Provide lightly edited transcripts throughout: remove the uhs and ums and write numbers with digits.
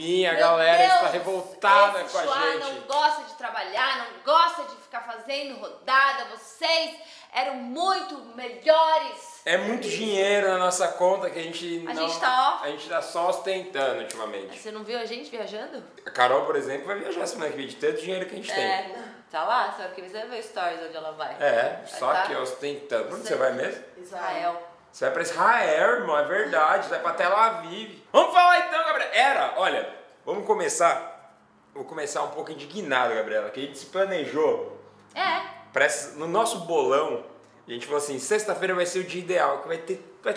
Rafinha, a galera está revoltada com a gente. Não gosta de trabalhar, não gosta de ficar fazendo rodada, vocês eram muito melhores. É muito dinheiro na nossa conta que a gente não... A gente tá só ostentando ultimamente. Você não viu a gente viajando? A Carol, por exemplo, vai viajar semana que vem, de tanto dinheiro que a gente tem. É, tá lá, só que você vê stories onde ela vai. É, só que ostentando. Pra onde você vai mesmo? Israel. Você vai pra Israel, irmão, é verdade, vai pra Tel Aviv. Vamos falar então, Gabriela. Olha, vamos começar. Vou começar um pouco indignado, Gabriela, que a gente se planejou. No nosso bolão, a gente falou assim, sexta-feira vai ser o dia ideal, que vai estar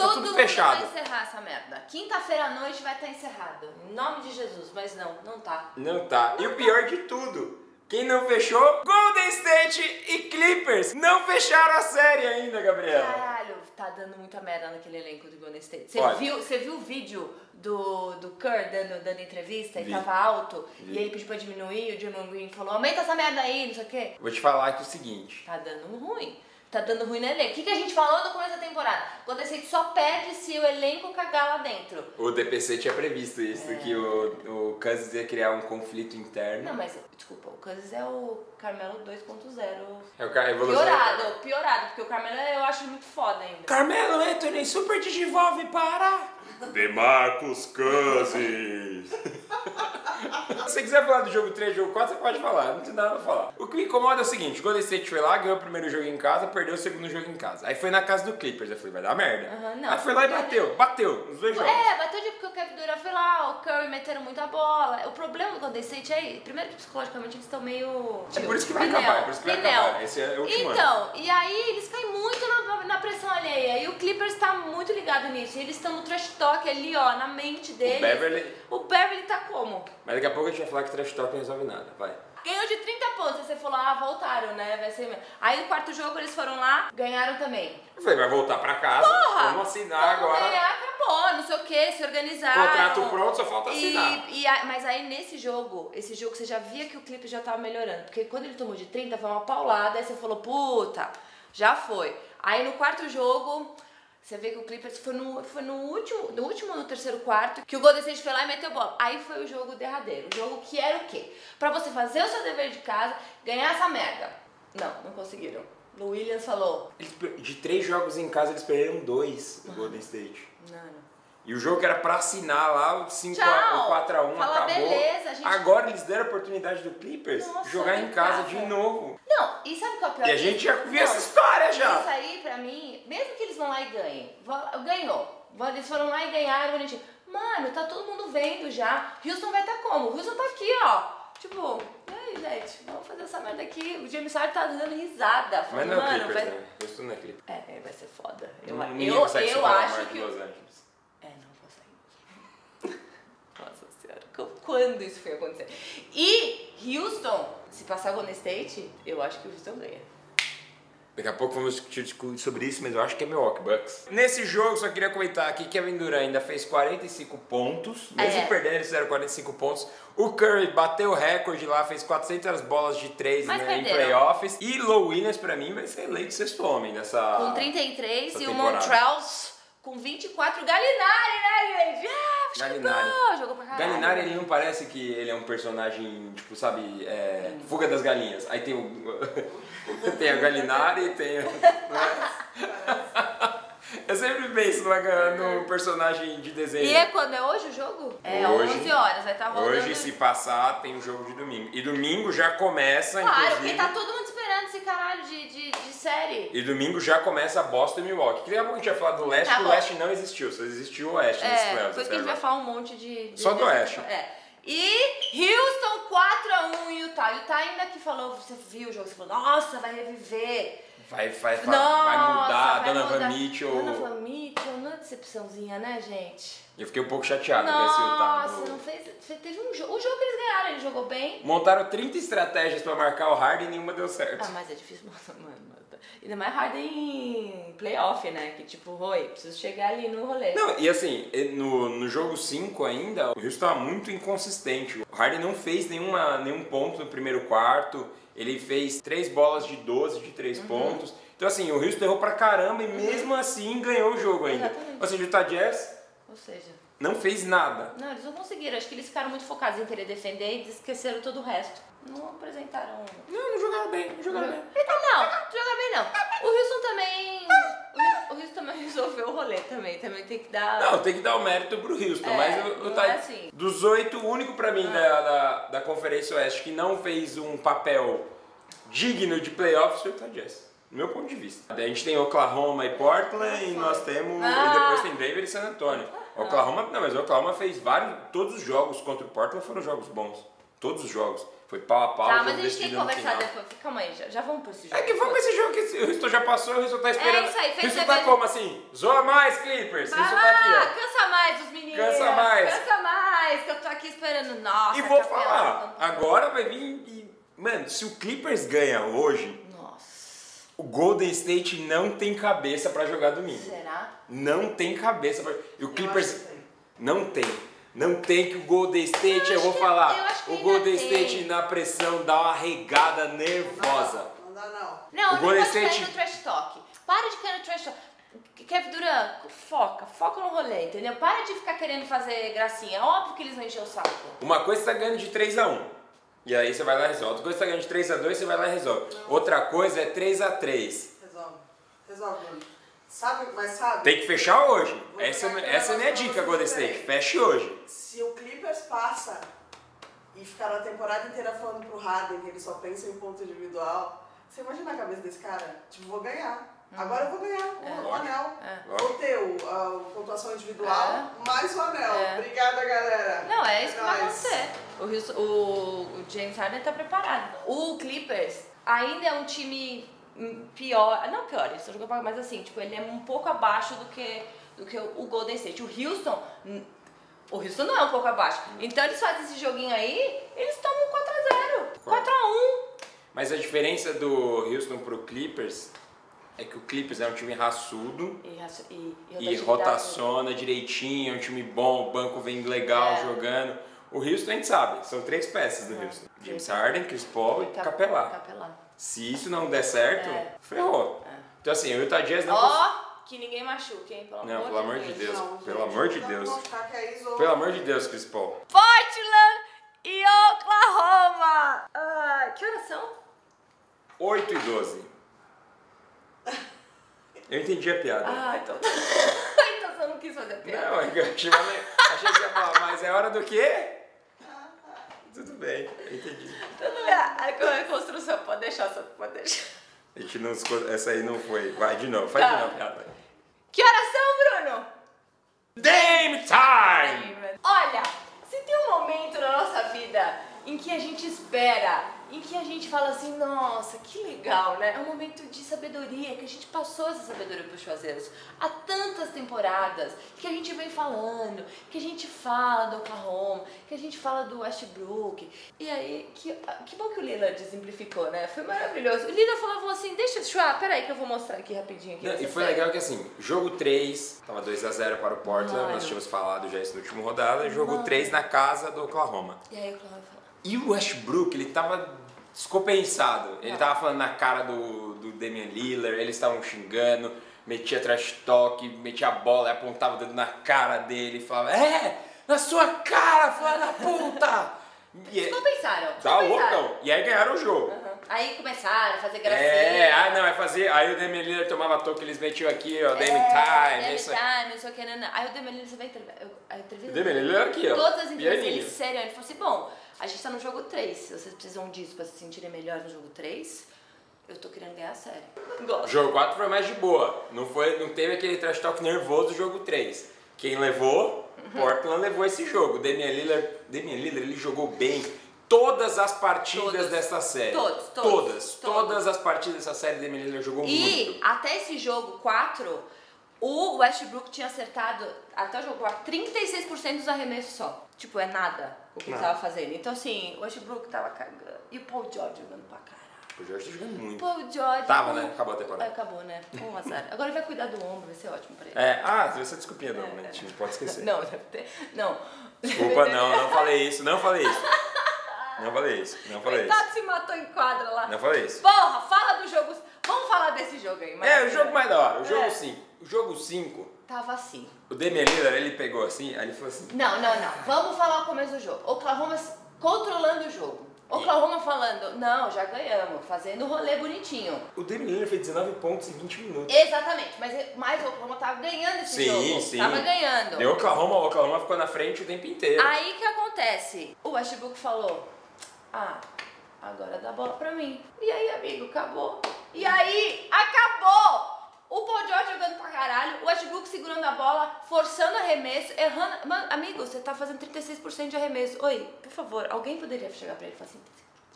tudo fechado. Todo mundo vai encerrar essa merda. Quinta-feira à noite vai estar encerrado. Em nome de Jesus, mas não tá. Não tá. E o pior de tudo, quem não fechou, Golden State e Clippers não fecharam a série ainda, Gabriela. Caralho, tá dando muita merda naquele elenco do Golden State. Você viu o vídeo do Kerr dando entrevista e tava alto? E ele pediu pra diminuir e o Draymond Green falou, aumenta essa merda aí, não sei o quê. Vou te falar que é o seguinte. Tá dando ruim. Tá dando ruim no elenco. O que a gente falou no começo da temporada? O Golden State só perde se o elenco cagar lá dentro. O DPC tinha previsto isso, que o Cazes ia criar um conflito interno. Não, mas, desculpa, o Cazes é o Carmelo 2.0. É o piorado, porque o Carmelo eu acho muito foda ainda. Carmelo, Anthony, super desenvolve para... Demarcus Cazes. Se você quiser falar do jogo 3, jogo 4, você pode falar, não tem nada pra falar. O que me incomoda é o seguinte, o Golden State foi lá, ganhou o primeiro jogo em casa, perdeu o segundo jogo em casa. Aí foi na casa do Clippers, eu falei, vai dar merda. Aí foi lá e bateu nos dois jogos. Bateu porque o Kevin Durant foi lá, o Curry meteram muita bola. O problema do Golden State é, primeiro que psicologicamente eles estão meio... É por isso que vai acabar, esse é o último ano. E aí eles caem muito na pressão alheia, e o Clippers tá muito ligado nisso, eles estão no trash talk ali, ó, na mente deles. O Beverly tá como? Mas daqui a pouco a gente vai falar que trash talk não resolve nada, vai. Ganhou de 30 pontos, aí você falou, voltaram, né, vai ser... Aí no quarto jogo eles foram lá, ganharam também. Eu falei, vai voltar pra casa, vamos assinar agora. Ganhar, acabou, não sei o que, se organizar. Contrato pronto, só falta assinar. Mas aí nesse jogo, você já via que o Clippers já tava melhorando, porque quando ele tomou de 30, foi uma paulada, aí você falou, puta, já foi. Aí no quarto jogo, você vê que o Clippers foi no terceiro quarto, que o Golden State foi lá e meteu bola. Aí foi o jogo derradeiro, o jogo que era o quê? Pra você fazer o seu dever de casa, ganhar essa merda. Não conseguiram. Lou Williams falou... De 3 jogos em casa, eles perderam 2, o Golden State. E o jogo que era pra assinar lá, o 5x1 acabou. Fala, beleza, a gente... Agora eles deram a oportunidade do Clippers jogar em casa de novo. Não, e sabe qual é o pior? E a gente já viu essa história já. Isso aí, pra mim, mesmo que eles vão lá e ganhem, ganhou. Eles foram lá e ganharam, mano, tá todo mundo vendo já. Houston vai estar como? Houston tá aqui, ó. Tipo, e aí, gente, vamos fazer essa merda aqui. O James Harden tá dando risada. Mas não é Clippers, né? Houston não é Clippers. É, vai ser foda. Eu acho que... Quando isso foi acontecer? E Houston, se passar o Golden State, eu acho que o Houston ganha. Daqui a pouco vamos discutir sobre isso, mas eu acho que é Milwaukee Bucks. Nesse jogo, só queria comentar aqui que Kevin Durant ainda fez 45 pontos. Mesmo perdendo, eles fizeram 45 pontos. O Curry bateu o recorde lá, fez 400 bolas de 3 em playoffs. E Lou Williams, pra mim, vai ser eleito sexto homem nessa... Com 33 e o Montrells... Com 24, Gallinari, né, gente? Jogou pra caralho. Gallinari, ele não parece que ele é um personagem, tipo, sabe, Fuga das Galinhas. Aí tem o... tem a Gallinari, tem... Eu sempre penso no personagem de desenho. E é quando? É hoje o jogo? É, hoje, 11 horas, vai estar rolando. Hoje, se passar, tem o jogo de domingo. E domingo já começa, inclusive... Claro, porque tá todo mundo esperando esse caralho de série. E domingo já começa Boston e Milwaukee. Daqui a pouco a gente vai falar do Leste, o Leste não existiu. Só existiu o Oeste nesse playoff. Depois que a gente vai falar um monte de... Só do Oeste. E Houston 4x1 em Utah. Utah ainda que falou, você viu o jogo, você falou, nossa, vai reviver. Vai mudar, Donovan Mitchell. Donovan Mitchell, não é decepçãozinha, né, gente? Eu fiquei um pouco chateado com esse Utah. Nossa, não fez. Teve um jogo. O jogo que eles ganharam, ele jogou bem. Montaram 30 estratégias pra marcar o Harden e nenhuma deu certo. Ah, mas é difícil montar, mano. Ainda mais Harden em playoff, né? Que tipo, oi, preciso chegar ali no rolê. Não, e assim, no jogo 5 ainda, o Houston tava muito inconsistente. O Harden não fez nenhum ponto no primeiro quarto. Ele fez 3 bolas de 12 de 3 pontos. Então assim, o Houston errou pra caramba e mesmo assim ganhou o jogo ainda. Exatamente. Ou seja, o Utah Jazz... Não fez nada. Não, eles não conseguiram. Acho que eles ficaram muito focados em querer defender e esqueceram todo o resto. Não apresentaram... Não jogaram bem, não jogaram bem. Então não jogaram bem não. O Houston também... O Houston também resolveu o rolê também. Também tem que dar... Não, tem que dar o mérito pro Houston. É, mas assim. Dos 8, o único pra mim da Conferência Oeste que não fez um papel digno de playoffs foi o Utah Jazz. Do meu ponto de vista. A gente tem Oklahoma e Portland e nós temos... E depois tem Denver e San Antonio. Oklahoma... Não, mas Oklahoma fez vários... Todos os jogos contra o Portland foram jogos bons. Todos os jogos. Foi pau a pau. Tá, mas a gente tem que conversar depois. Calma aí, já vamos pra esse jogo. É que vamos pra esse jogo que o Houston já passou e o Houston tá esperando. É isso aí. O Houston tá como assim? Zoa mais, Clippers. Vai lá, tá aqui, ó. Cansa mais os meninos. Cansa mais. Cansa mais, que eu tô aqui esperando. Nossa, e vou falar. Agora vai vir e... Mano, se o Clippers ganha hoje... O Golden State não tem cabeça pra jogar domingo. Será? Não tem cabeça pra... E o Clippers... Não tem. Não tem que o Golden State... Eu vou falar. O Golden State na pressão dá uma regada nervosa. Não dá não. Não, para de cair no trash talk. Para de cair no trash talk. Kevin Durant, foca no rolê, entendeu? Para de ficar querendo fazer gracinha. Óbvio que eles vão encher o saco. Uma coisa você tá ganhando de 3-1. E aí você vai lá e resolve. Outra coisa que você tá ganhando de 3-2, você vai lá e resolve. Não. Outra coisa é 3-3. Resolve. Sabe, mas sabe... Tem que fechar hoje. Essa é a minha dica, Golden State. Feche hoje. Se o Clippers passa e ficar a temporada inteira falando pro Harden que ele só pensa em ponto individual, você imagina a cabeça desse cara? Tipo, vou ganhar. Agora eu vou ganhar o anel. Vou ter a pontuação individual mais o anel. Obrigada, galera. Não, é isso que vai acontecer. O James Harden tá preparado. O Clippers ainda é um time pior. Não pior, ele só jogou pra... Mas assim, tipo, ele é um pouco abaixo do que o Golden State. O Houston não é um pouco abaixo. Então eles fazem esse joguinho aí, eles tomam 4-0. 4-1. Mas a diferença do Houston pro Clippers... É que o Clippers é um time raçudo e rotaciona direitinho, é um time bom, o banco vem legal jogando. O Houston a gente sabe, são 3 peças do Houston. James Harden, Chris Paul e Capelá. Se isso não der certo, ferrou. Então assim, o Utah Jazz não... que ninguém machuque, hein? Pelo amor de Deus. Pelo amor de Deus. Pelo amor de Deus, Chris Paul. Portland e Oklahoma! Que horas são? 8:12. Eu entendi a piada. Então. Então você não quis fazer a piada. Não, eu achei que você ia falar, mas é hora do quê? Tudo bem, eu entendi. Tudo bem. A construção pode deixar, só pode deixar. A gente não. Essa aí não foi. Vai de novo, faz de novo a piada. Que horas são, Bruno? Dame time! Olha, se tem um momento na nossa vida em que a gente espera. Em que a gente fala assim, nossa, que legal, né? É um momento de sabedoria, que a gente passou essa sabedoria para os chuazeiros há tantas temporadas, que a gente vem falando, que a gente fala do Oklahoma, que a gente fala do Westbrook. E aí, que bom que o Lillard simplificou, né? Foi maravilhoso. O Lillard falou assim, deixa eu... Chuá, peraí que eu vou mostrar aqui rapidinho. Aqui. Não, e foi legal que assim, jogo 3, tava 2-0 para o Portland, nós tínhamos falado já isso na última rodada, jogo 3 na casa do Oklahoma. E aí o Oklahoma falou... E o Westbrook, ele tava descompensado. Ele tava falando na cara do Damian Lillard, eles estavam xingando, metia trash talk, metia a bola, apontava o dedo na cara dele, falava, na sua cara, filha da puta! Descompensaram. Tá loucão. E aí ganharam o jogo. Aí começaram a fazer gracinha. Aí o Damian Lillard tomava toque, eles metiam aqui, ó, Dame Time, não sei o que, não. Aí o Damian Lillard, você vai entrevistar. O Damian Lillard aqui, ó. Todas as entrevistas, ele sério, ele falou assim, bom... A gente tá no jogo 3, se vocês precisam disso pra se sentirem melhores no jogo 3, eu tô querendo ganhar a série. Gosto. O jogo 4 foi mais de boa, não teve aquele trash talk nervoso do jogo 3. Quem levou, Portland levou esse jogo. Damian Lillard, ele jogou bem todas as partidas dessa série. Todas as partidas dessa série, Damian Lillard jogou muito. E até esse jogo 4, o Westbrook tinha acertado, até o jogo 4, 36% dos arremessos só. Tipo, é nada o que ele tava fazendo. Então, assim, o Westbrook tava cagando. E o Paul George jogando pra caralho. O Paul George tá jogando muito. Paul George... Né? Acabou a temporada. Acabou, né? Com um azar. Agora ele vai cuidar do ombro, vai ser ótimo pra ele. Essa desculpinha não, né? A gente pode esquecer. Não, deve ter... Não. Desculpa, não falei isso, não falei isso. Não falei isso. Coitado se matou em quadra lá. Não falei isso. Porra, fala do jogo... Vamos falar desse jogo aí. O jogo mais da hora. O jogo 5. O jogo 5... tava assim. O Damian Lillard, ele pegou assim, aí ele falou assim... Não. Vamos falar o começo do jogo. Oklahoma controlando o jogo. Oklahoma falando, não, já ganhamos, fazendo o rolê bonitinho. O Damian Lillard fez 19 pontos em 20 minutos. Exatamente, mas o Oklahoma tava ganhando esse jogo. Sim. Tava ganhando. E o Oklahoma ficou na frente o tempo inteiro. Aí que acontece? O Westbrook falou, agora dá bola pra mim. E aí, amigo, acabou. E aí, acabou! O Paul George jogando pra caralho, o Westbrook segurando a bola, forçando arremesso, errando... Mano, amigo, você tá fazendo 36% de arremesso. Oi, por favor, alguém poderia chegar pra ele e falar assim...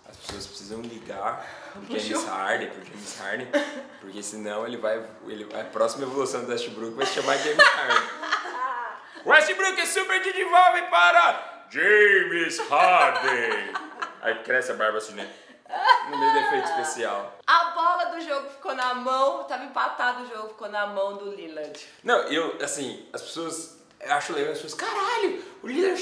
As pessoas precisam ligar pro James Harden, porque senão a próxima evolução do Westbrook vai se chamar James Harden. Westbrook é super de devolve para James Harden. Aí cresce a barba assim, né? No meio do efeito especial. A bola do jogo ficou na mão, tava empatado o jogo, ficou na mão do Lillard. Não, as pessoas, eu acho legal, as pessoas, caralho, o Lillard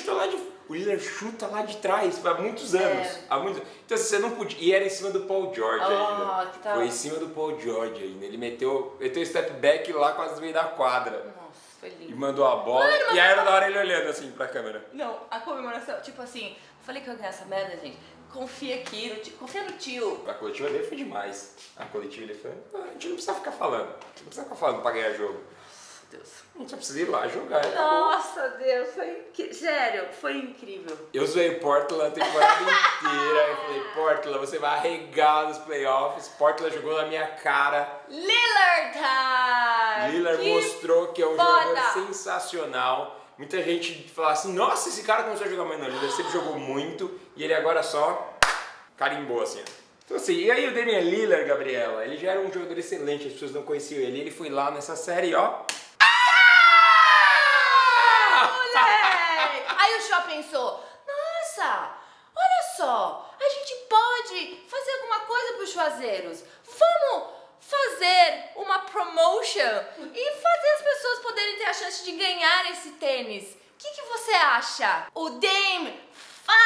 chuta lá de trás, há muitos anos. É. Então assim, você não podia, e era em cima do Paul George ainda. Que tal? Foi em cima do Paul George ainda, ele meteu o step back lá quase no meio da quadra. Nossa, foi lindo. E mandou a bola, e aí era da hora ele olhando assim pra câmera. Não, a comemoração, tipo assim, eu falei que eu ia ganhar essa merda, gente. Confia aqui, confia no tio. A coletiva dele foi demais. A coletiva dele foi... A gente não precisa ficar falando. Pra ganhar jogo. Deus. A gente só precisa ir lá jogar. Nossa, Deus. Sério, foi incrível. Eu zoei Portland a temporada inteira. Eu falei, Portland, você vai arregar nos playoffs. Portland jogou na minha cara. Lillard mostrou que é um jogador sensacional. Muita gente fala assim, nossa, esse cara começou a jogar mais no Lillard, sempre jogou muito, e ele agora só carimbou, assim. Então assim, e aí o Damian Lillard, Gabriela, ele já era um jogador excelente, as pessoas não conheciam ele, ele foi lá nessa série, ó. Moleque! Aí o Chuá pensou, nossa, olha só, a gente pode fazer alguma coisa pros chuazeiros, vamos... fazer uma promotion e fazer as pessoas poderem ter a chance de ganhar esse tênis. O que você acha? O Dame 5!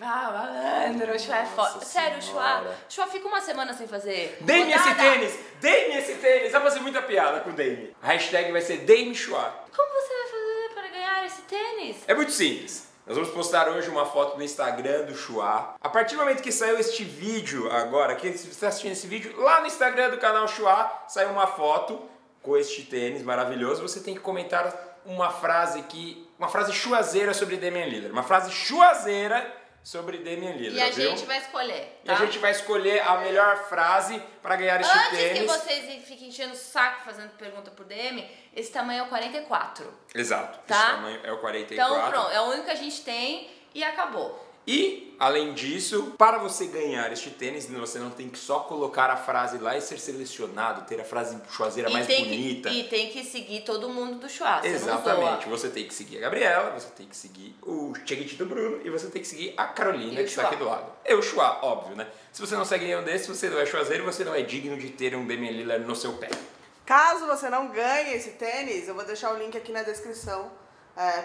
Malandro, o Chuá é foda. Sério, Chuá fica uma semana sem fazer. Dame esse tênis! Dame esse tênis! Vai fazer muita piada com o Dame. A hashtag vai ser Dame Chuá. Como você vai fazer para ganhar esse tênis? É muito simples. Nós vamos postar hoje uma foto no Instagram do Chuá. A partir do momento que saiu este vídeo agora, que você está assistindo esse vídeo, lá no Instagram do canal Chuá, saiu uma foto com este tênis maravilhoso. Você tem que comentar uma frase aqui, uma frase chuazeira sobre Damian Lillard. Uma frase chuazeira sobre Damian Lillard, a gente vai escolher, tá? E a gente vai escolher a melhor frase para ganhar este tênis. Antes que vocês fiquem enchendo o saco fazendo pergunta pro DM, esse tamanho é o 44. Exato, tá? Esse tamanho é o 44. Então pronto, é o único que a gente tem e acabou. E, além disso, para você ganhar este tênis, você não tem que só colocar a frase lá e ser selecionado, ter a frase chuazeira mais bonita. E tem que seguir todo mundo do Chuá. Exatamente. Você tem que seguir a Gabriela, você tem que seguir o Cheguit do Bruno e você tem que seguir a Carolina, que está aqui do lado. Eu, Chuá, óbvio, né? Se você não segue nenhum desses, você não é chuazeiro, você não é digno de ter um Damian Lillard no seu pé. Caso você não ganhe esse tênis, eu vou deixar o link aqui na descrição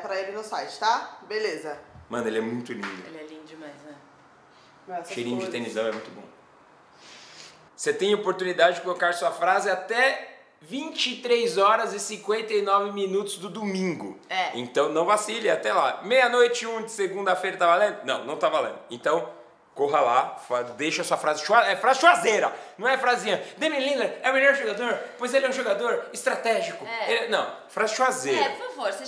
para ele no site, tá? Beleza. Mano, ele é muito lindo. Ele é lindo demais, né? Nossa, cheirinho de tenisão é muito bom. Você tem oportunidade de colocar sua frase até 23 horas e 59 minutos do domingo. É. Então não vacile, até lá. Meia-noite, 1 de segunda-feira, tá valendo? Não, não tá valendo. Então... corra lá, deixa sua frase chuazeira, é frase chuazeira, não é frasinha. Damian Lillard é o melhor jogador, pois ele é um jogador estratégico. É. Ele, não, frase chuazeira. É, por favor, você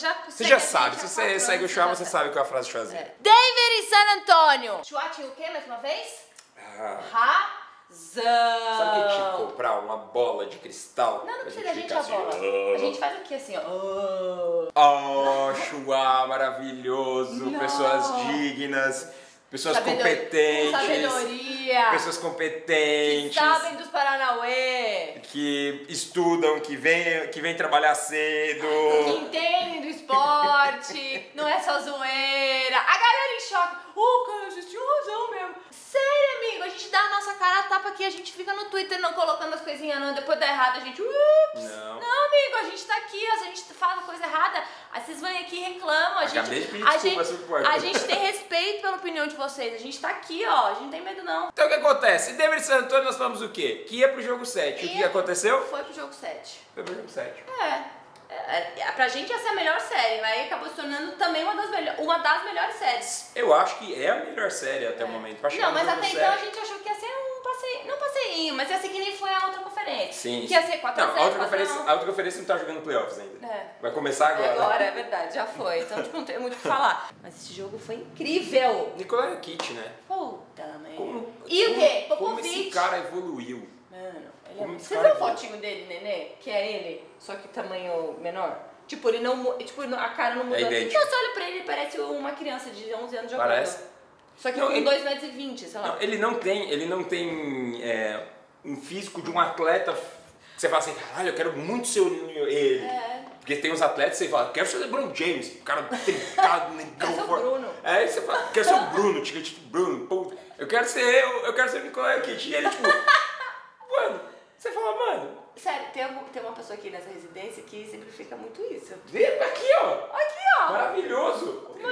já sabe, se você segue o Chuá, você sabe qual é a frase chuazeira. É. Denver e San Antonio. Chuá tinha o quê mais uma vez? Razão. Sabe que tinha que comprar uma bola de cristal? Não, não precisa da gente a bola. A gente faz aqui assim, ó. Oh, Chuá maravilhoso, não. Pessoas dignas. Pessoas competentes, sabedoria, pessoas competentes, que sabem dos Paranauê, que estudam, que vem trabalhar cedo, que entendem do esporte, não é só zoeira. A galera em choque, cara, vocês tinham razão mesmo. Sério, amigo, a gente dá a nossa cara a tapa aqui, a gente fica no Twitter não colocando as coisinhas, não, depois dá errado, a gente, ups. Não, amigo, a gente tá aqui, a gente fala coisa errada, aí vocês vêm aqui e reclamam, a gente tem respeito pela opinião de vocês, a gente tá aqui, ó, a gente não tem medo não. Então o que acontece? Em Denver e San Antonio nós falamos o quê? Que ia pro jogo 7, o que aconteceu? Foi pro jogo 7. É. Pra gente essa é a melhor série, mas aí acabou se tornando também uma das melhores séries. Eu acho que é a melhor série até o momento. Não, mas até então a gente achou que ia ser um passeio, não passeinho, mas ia ser que nem foi a outra conferência. Sim. Que ia ser 4 a 0. A outra conferência não tá jogando playoffs ainda. É. Vai começar agora. Agora, é verdade, já foi, então tipo, não tem muito o que falar. Mas esse jogo foi incrível. Nikola Jokic, né? Puta merda. E o quê? Como esse cara evoluiu. Mano. Você viu o fotinho dele, Nenê? Que é ele, só que tamanho menor? Tipo, ele não, tipo, a cara não mudou. É assim. Eu só olho pra ele, ele parece uma criança de 11 anos jogando. Parece. Só que não, com 2,20 m, sei lá. Não, ele não tem um físico de um atleta que você fala assim, caralho, eu quero muito ser ele. É. Porque tem uns atletas que você fala, quero ser o LeBron James, o cara trincado, negão, forte. Bruno. Aí você fala, quero ser o Bruno, tipo, Bruno, pô, eu quero ser o Nikola Jokic. E ele, tipo, mano. Você fala, mano... Sério, tem uma pessoa aqui nessa residência que simplifica muito isso. Aqui, ó! Aqui, ó! Maravilhoso! Ó,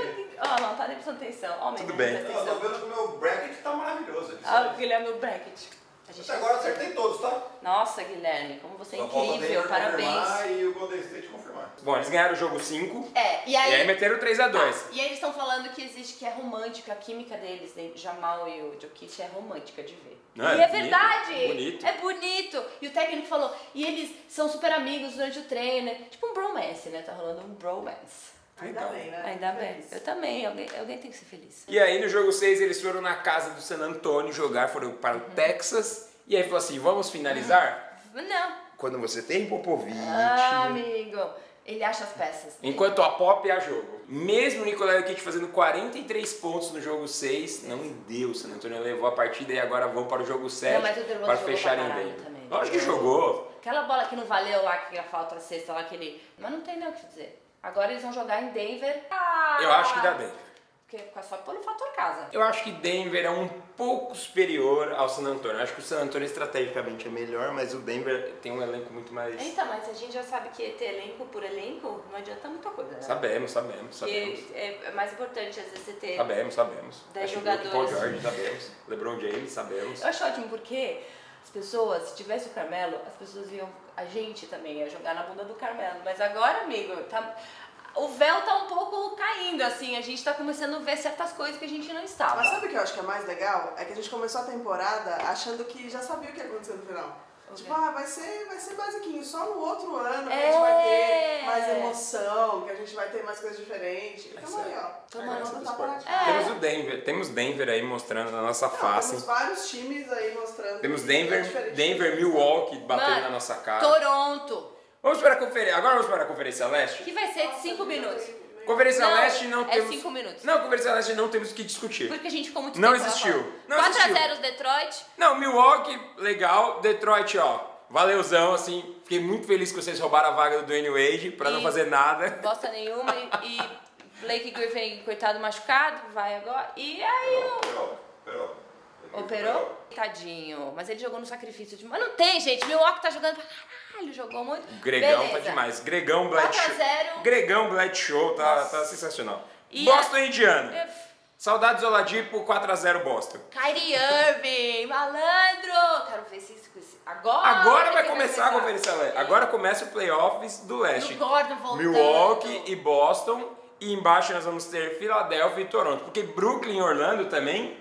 não, tá nem prestando atenção. Ó, tudo bem. Eu tô vendo que o meu bracket tá maravilhoso. Ah, o Guilherme, o bracket. Até agora acertei todos, tá? Nossa, Guilherme, como você é incrível, parabéns. E o Golden State confirmar. Bom, eles ganharam o jogo 5 e aí meteram 3 a 2. Ah, e aí eles estão falando que existe, que é romântica, a química deles, né? Jamal e o Jokic é romântica de ver. Não, e é bonito, verdade! É bonito. É bonito! E o técnico falou, e eles são super amigos durante o treino, né? Tipo um bromance, né? Tá rolando um bromance. Ainda bem, né? Ainda bem. Eu também. Alguém tem que ser feliz. E aí, no jogo 6, eles foram na casa do San Antonio jogar, foram para o Texas. E aí, falou assim, vamos finalizar? Não. Quando você tem Popovich... Ah, amigo. Ele acha as peças. Enquanto a Pop é a jogo. Mesmo o Nikola Jokic fazendo 43 pontos no jogo 6, não deu. San Antonio levou a partida e agora vão para o jogo 7 para fecharem bem. Lógico que jogou. Aquela bola que não valeu lá, que falta a sexta lá, aquele... Mas não tem nem o que dizer. Agora eles vão jogar em Denver. Ah, eu acho que dá Denver. Porque só pelo fator casa. Eu acho que Denver é um pouco superior ao San Antonio. Eu acho que o San Antonio estrategicamente é melhor, mas o Denver tem um elenco muito mais... Então, mas a gente já sabe que ter elenco por elenco não adianta muita coisa, né? Sabemos. É mais importante às vezes você ter... Sabemos. 10 jogadores. Paul George, sabemos. LeBron James, sabemos. Eu acho ótimo porque... As pessoas, se tivesse o Carmelo, as pessoas iam... A gente também ia jogar na bunda do Carmelo. Mas agora, amigo, o véu tá um pouco caindo, assim. A gente tá começando a ver certas coisas que a gente não estava. Mas sabe o que eu acho que é mais legal? É que a gente começou a temporada achando que já sabia o que ia acontecer no final. Okay. Tipo, vai ser basiquinho. Só no outro ano que a gente vai ter mais emoção, que a gente vai ter mais coisas diferentes. Então aí, ó. Temos Denver aí mostrando na nossa face. Temos vários times aí mostrando. Temos Denver, Milwaukee batendo na nossa cara. Toronto. Agora vamos para a Conferência Leste. Que vai ser de 5 minutos. Conferência Leste não temos o que discutir. Porque a gente ficou muito tempo. Não existiu. 4 a 0 Detroit. Não, Milwaukee, legal. Detroit, ó, valeuzão, assim. Fiquei muito feliz que vocês roubaram a vaga do Dwayne Wade pra não fazer nada. Bosta nenhuma. E Blake Griffin, coitado, machucado, vai agora. E aí Operou? Tadinho. Mas ele jogou no sacrifício de... Mas não tem, gente. Milwaukee tá jogando pra caralho. Jogou muito. Gregão. Beleza. Tá demais. Gregão, Black Show. 4 a 0. Gregão, Black Show. Tá sensacional. E Boston e Indiana. Saudades Oladipo, 4 a 0 Boston. Kyrie Irving, malandro. Quero ver se isso... Agora vai começar a Conferência Leste. Agora começa o playoffs do Leste. Milwaukee e Boston. E embaixo nós vamos ter Filadélfia e Toronto. Porque Brooklyn e Orlando também...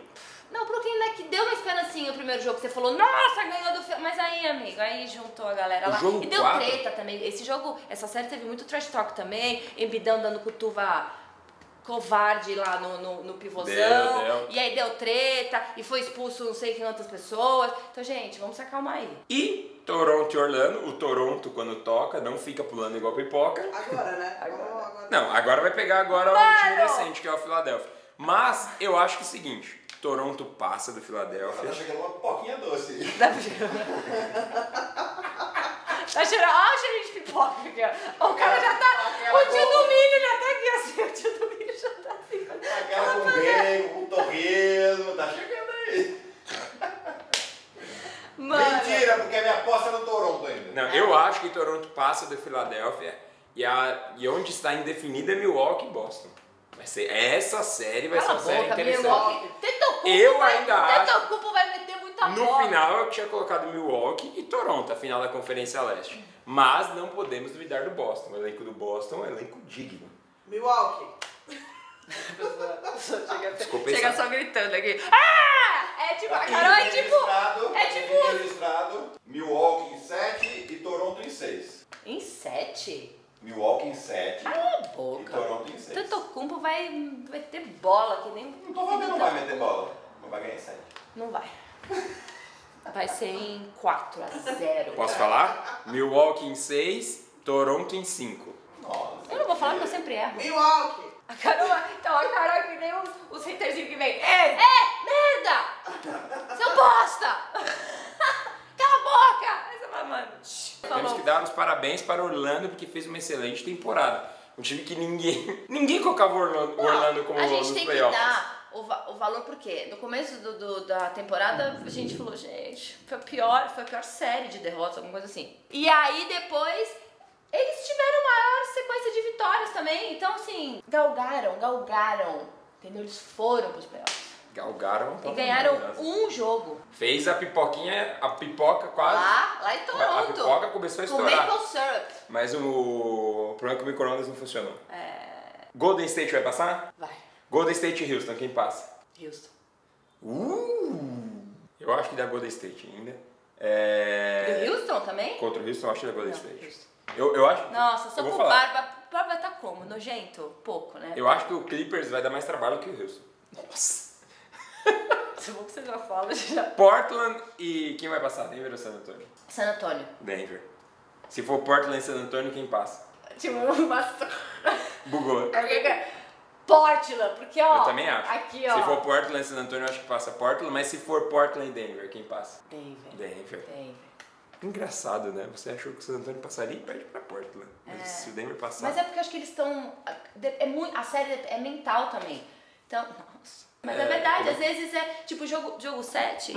Não, o Brooklyn, né, que deu uma esperancinha o primeiro jogo, que você falou, nossa, ganhou do filme. Mas aí, amigo, aí juntou a galera lá. E deu treta também. Esse jogo, essa série teve muito trash talk também. Embidão dando cutuva covarde lá no pivôzão. E aí deu treta, e foi expulso não sei quantas pessoas. Então, gente, vamos se acalmar aí. E Toronto e Orlando, o Toronto quando toca, não fica pulando igual pipoca. Agora, né? Agora. Não, agora vai pegar um time decente, que é o Philadelphia. Mas eu acho que é o seguinte... Toronto passa do Filadélfia. Tá chegando uma pipoquinha doce. Tá cheirando. Olha o cheirinho de pipoca aqui, ó. O cara já tá. O tio do milho já tá aqui assim. O tio do milho já tá assim. A cara com bacon, com torresmo. Tá chegando aí. Mano. Mentira, porque a minha aposta é no Toronto ainda. Não, eu acho que Toronto passa do Filadélfia. E onde está indefinida é Milwaukee e Boston. Essa série vai ser uma série interessante. Milwaukee. Eu ainda acho. Tenta o cupo vai meter muito muita bola. No final, eu tinha colocado Milwaukee e Toronto, a final da Conferência Leste. Mas não podemos duvidar do Boston. O elenco do Boston é um elenco digno. Milwaukee. Chega só gritando aqui. Ah! É tipo, a Carol é tipo... É tipo... registrado, Milwaukee em 7 e Toronto em 6. Em 7? Milwaukee em 7. Cala a boca. E Toronto em 6. Tetocumpo vai ter bola que nem... Não tô falando que não vai meter bola. Não vai ganhar em 7. Não vai. Vai ser em 4-0. Posso falar? Milwaukee em 6, Toronto em 5. Nossa. Eu não vou falar porque eu sempre erro. Milwaukee! A Carol, então, a Carol que nem os haterzinhos que vem. É! Merda! Seu bosta! Cala a boca! Aí você fala, mano. Temos que dar os parabéns para Orlando porque fez uma excelente temporada. Um time que ninguém colocava Orlando como nos playoffs. A gente tem que dar o valor porque no começo da temporada a gente falou, gente, foi a pior série de derrotas, alguma coisa assim. E aí depois... Eles tiveram maior sequência de vitórias também, então assim, galgaram, entendeu? Eles foram pros playoffs. Galgaram. E ganharam um jogo. Fez a pipoquinha, a pipoca quase. Lá em Toronto. A pipoca começou a estourar. Com maple syrup. Mas o problema é que o micro-ondas não funcionou. É... Golden State vai passar? Vai. Golden State e Houston, quem passa? Houston. Eu acho que dá Golden State ainda. É... E o Houston também? Contra o Houston, eu acho que dá Golden State. Houston. Eu acho que... Nossa, só com barba tá como? Nojento? Pouco, né? Eu acho que o Clippers vai dar mais trabalho que o Houston. Nossa! Se bom que você já fala, já... Portland e... Quem vai passar? Denver ou San Antonio? San Antonio. Denver. Se for Portland e San Antonio, quem passa? Tipo, bugou. Portland, porque ó... Eu também acho. Aqui, ó. Se for Portland e San Antonio, eu acho que passa Portland. Mas se for Portland e Denver, quem passa? Denver. Engraçado, né? Você achou que o San Antonio passaria e perde pra Portland. Mas se o Denver passar... Mas é porque eu acho que eles estão... A série é mental também. Então... Nossa. Mas é verdade, às vezes é... Tipo, jogo 7,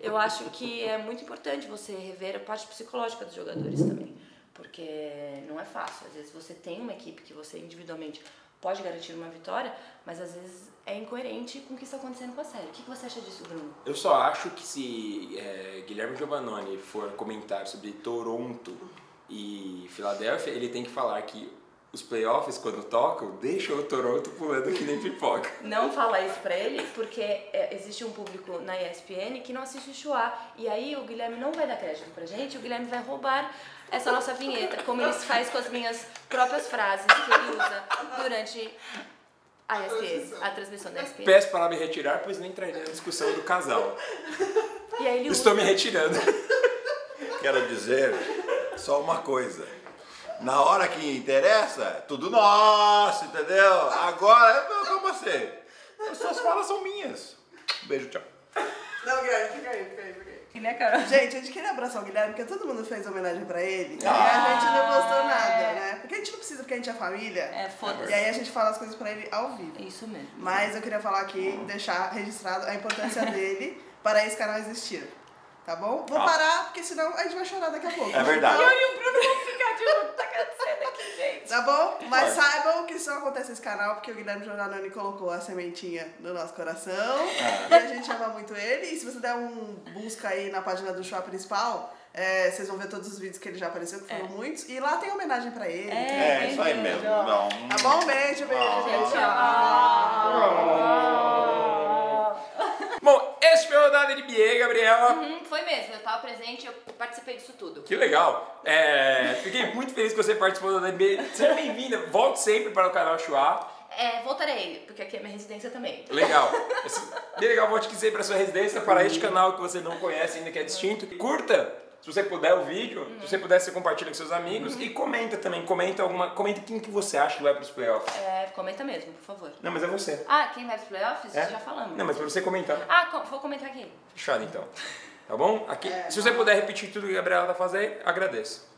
eu acho que é muito importante você rever a parte psicológica dos jogadores também. Porque não é fácil. Às vezes você tem uma equipe que você individualmente pode garantir uma vitória, mas às vezes é incoerente com o que está acontecendo com a série. O que você acha disso, Bruno? Eu só acho que se Guilherme Giovannoni for comentar sobre Toronto e Filadélfia, ele tem que falar que os playoffs, quando tocam, deixam o Toronto pulando que nem pipoca. Não fala isso pra ele, porque existe um público na ESPN que não assiste o Chuá. E aí o Guilherme não vai dar crédito pra gente, o Guilherme vai roubar essa nossa vinheta, como ele faz com as minhas próprias frases que ele usa durante a transmissão da ESPN. Peço para me retirar, pois não entraria na discussão do casal. E aí ele usa... Estou me retirando. Quero dizer só uma coisa. Na hora que interessa, tudo nosso, entendeu? Agora, como assim? As suas falas são minhas. Beijo, tchau. Não, Guilherme, fica aí. E, né, Carol? Gente, a gente queria abraçar o Guilherme, porque todo mundo fez homenagem pra ele. E a gente não postou nada, né? Porque a gente não precisa, porque a gente é família. É, foda-se. E aí a gente fala as coisas pra ele ao vivo. É isso mesmo. Mas eu queria falar aqui, deixar registrado a importância dele para esse canal existir. Tá bom? Vou parar, porque senão a gente vai chorar daqui a pouco. É verdade. Eu e o Bruno vão ficar de novo, tá acontecendo aqui, gente. Tá bom? Mas saibam que isso não acontece nesse canal, porque o Guilherme Giovannoni colocou a sementinha no nosso coração. E a gente ama muito ele. E se você der um busca aí na página do Show Principal, vocês vão ver todos os vídeos que ele já apareceu, que foram muitos. E lá tem homenagem pra ele. É isso aí mesmo. Não. Tá bom? Beijo, gente. Bom, esse foi a rodada de NBA, Gabriela. Foi mesmo, eu tava presente, eu participei disso tudo. Que legal. Fiquei muito feliz que você participou da NBA. Seja bem-vinda, volte sempre para o canal Chuá. Voltarei, porque aqui é minha residência também. Legal. Bem legal, volte sempre para sua residência, para este canal que você não conhece ainda, que é distinto. Curta! Se você puder o vídeo, se você puder, você compartilha com seus amigos e comenta também, comenta quem que você acha que vai pros playoffs. Comenta mesmo, por favor. Não, mas é você. Ah, quem vai pros playoffs? Já falamos. Não, mas pra você comentar. Ah, vou comentar aqui. Fechado então. Tá bom? Aqui, se você puder repetir tudo que a Gabriela tá fazendo, agradeço.